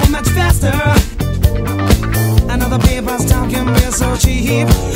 so much faster. Another paper's talking, we're so cheap.